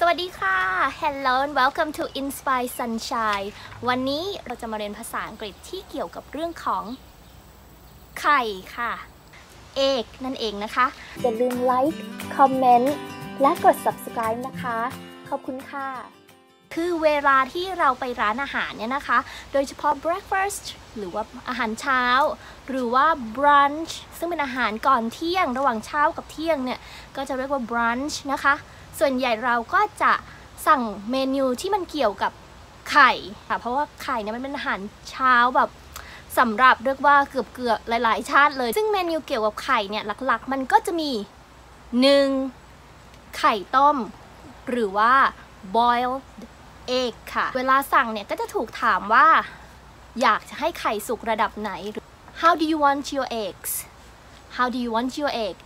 สวัสดีค่ะ Hello and welcome to Inspire Sunshine วันนี้เราจะมาเรียนภาษาอังกฤษที่เกี่ยวกับเรื่องของไข่ค่ะ Egg นั่นเองนะคะอย่าลืม Like Comment และกด Subscribe นะคะขอบคุณค่ะคือเวลาที่เราไปร้านอาหารเนี่ยนะคะโดยเฉพาะ breakfast หรือว่าอาหารเช้าหรือว่า brunch ซึ่งเป็นอาหารก่อนเที่ยงระหว่างเช้ากับเที่ยงเนี่ยก็จะเรียกว่า brunch นะคะส่วนใหญ่เราก็จะสั่งเมนูที่มันเกี่ยวกับไข่ค่ะเพราะว่าไข่เนี่ยมันเป็นอาหารเช้าแบบสำหรับเรียกว่าเกือบหลายๆชาติเลยซึ่งเมนูเกี่ยวกับไข่เนี่ยหลักๆมันก็จะมี 1. ไข่ต้มหรือว่า boiled egg ค่ะเวลาสั่งเนี่ยก็จะถูกถามว่าอยากจะให้ไข่สุกระดับไหน How do you want your eggs How do you want your egg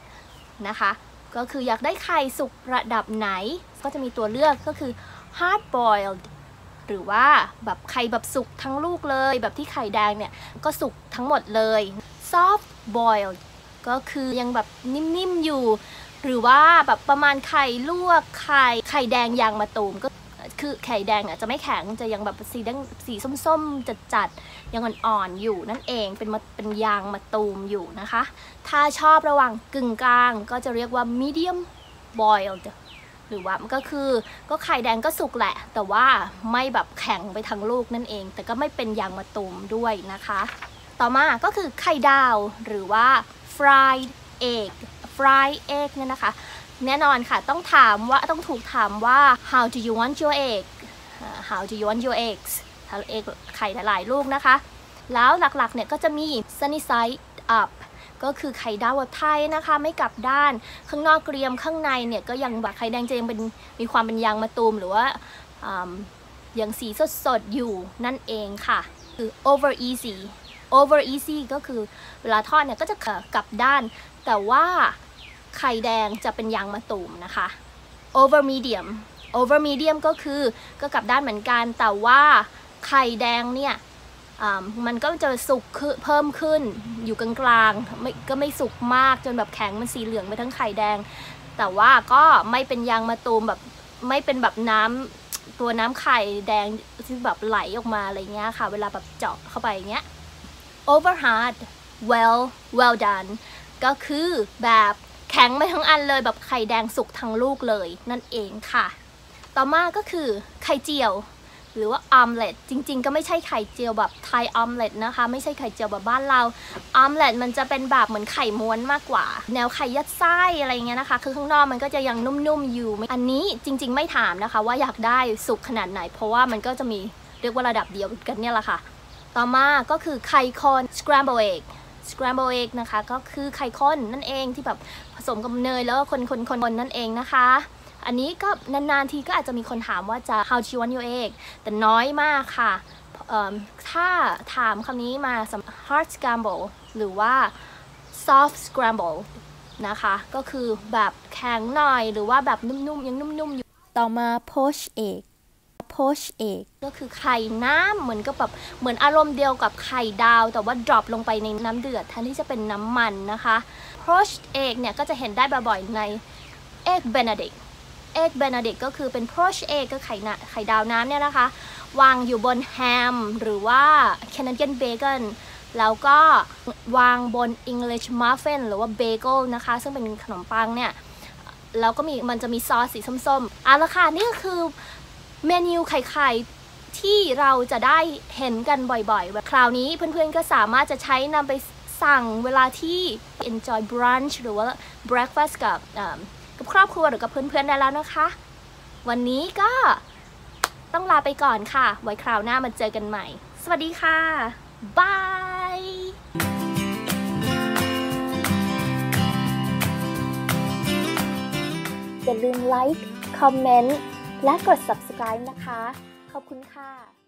นะคะก็คืออยากได้ไข่สุกระดับไหนก็จะมีตัวเลือกก็คือ hard boiled หรือว่าแบบไข่แบบสุกทั้งลูกเลยแบบที่ไข่แดงเนี่ยก็สุกทั้งหมดเลย soft boiled ก็คือยังแบบนิ่มๆอยู่หรือว่าแบบประมาณไข่ลวกไข่แดงยางมะตูมก็คือไข่แดงเนี่ยจะไม่แข็งจะยังแบบสีแดงสีส้มๆจัดๆยังอ่อนๆอยู่นั่นเองเป็นยางมะตูมอยู่นะคะถ้าชอบระหว่างกึ่งกลางก็จะเรียกว่า medium boiled หรือว่ามันก็คือก็ไข่แดงก็สุกแหละแต่ว่าไม่แบบแข็งไปทั้งลูกนั่นเองแต่ก็ไม่เป็นยางมะตูมด้วยนะคะต่อมาก็คือไข่ดาวหรือว่า fried egg fried egg เนี่ยนะคะแน่นอนค่ะต้องถูกถามว่า how do you want your egg how do you want your eggs ไข่หลายๆลูกนะคะแล้วหลักๆเนี่ยก็จะมี sunny side up ก็คือไข่ดาวแบบไทยนะคะไม่กลับด้านข้างนอกเกรียมข้างในเนี่ยก็ยังแบบไข่แดงจะยังเป็นมีความเป็นยางมะตูมหรือว่ายังสีสดๆอยู่นั่นเองค่ะคือ over easy over easy ก็คือเวลาทอดเนี่ยก็จะกลับด้านแต่ว่าไข่แดงจะเป็นยางมะตูมนะคะ over medium over medium ก็คือก็กลับด้านเหมือนกันแต่ว่าไข่แดงเนี่ยมันก็จะสุกเพิ่มขึ้นอยู่กลางๆก็ไม่สุกมากจนแบบแข็งมันสีเหลืองไปทั้งไข่แดงแต่ว่าก็ไม่เป็นยางมะตูมแบบไม่เป็นแบบน้ำไข่แดงที่แบบไหลออกมาอะไรเงี้ยค่ะเวลาแบบเจาะเข้าไปเงี้ย over hard well done ก็คือแบบแข็งไปทั้งอันเลยแบบไข่แดงสุกทั้งลูกเลยนั่นเองค่ะต่อมาก็คือไข่เจียวหรือว่าออมเล็ตจริงๆก็ไม่ใช่ไข่เจียวแบบไทยออมเล็ตนะคะไม่ใช่ไข่เจียวแบบบ้านเราออมเล็ตมันจะเป็นแบบเหมือนไข่ม้วนมากกว่าแนวไข่ยัดไส้อะไรเงี้ยนะคะคือข้างนอกมันก็จะยังนุ่มๆอยู่อันนี้จริงๆไม่ถามนะคะว่าอยากได้สุกขนาดไหนเพราะว่ามันก็จะมีเรียกว่าระดับเดียวกันเนี่ยแหละค่ะต่อมาก็คือไข่คอน scramble egg scramble egg นะคะก็คือไข่ข้นนั่นเองที่แบบผสมกับเนยแล้วก็คนนั่นเองนะคะอันนี้ก็นานๆทีก็อาจจะมีคนถามว่าจะ how do you want your egg แต่น้อยมากค่ะถ้าถามคำนี้มา hard scramble หรือว่า soft scramble นะคะก็คือแบบแข็งหน่อยหรือว่าแบบนุ่มๆยังนุ่มๆอยู่ต่อมา poached egg poached egg ก็คือไข่น้ำเหมือนกับแบบเหมือนอารมณ์เดียวกับไข่ดาวแต่ว่าดรอปลงไปในน้ำเดือดแทนที่จะเป็นน้ำมันนะคะ poached egg เนี่ยก็จะเห็นได้บ่อยๆใน Egg Benedict Egg Benedict ก็คือเป็น poached egg ก็ไข่ดาวน้ำเนี่ยนะคะวางอยู่บนแฮมหรือว่า Canadian bacon แล้วก็วางบน English muffin หรือว่า bagel นะคะซึ่งเป็นขนมปังเนี่ยแล้วก็มันจะมีซอสสีส้มๆราคานี่ก็คือเมนูไข่ที่เราจะได้เห็นกันบ่อยๆคราวนี้เพื่อนๆก็สามารถจะใช้นำไปสั่งเวลาที่ enjoy brunch หรือว่า breakfast กับครอบครัวหรือกับเพื่อนๆได้แล้วนะคะวันนี้ก็ต้องลาไปก่อนค่ะไว้คราวหน้ามาเจอกันใหม่สวัสดีค่ะบายอย่าลืมไลค์คอมเมนต์และกด subscribe นะคะขอบคุณค่ะ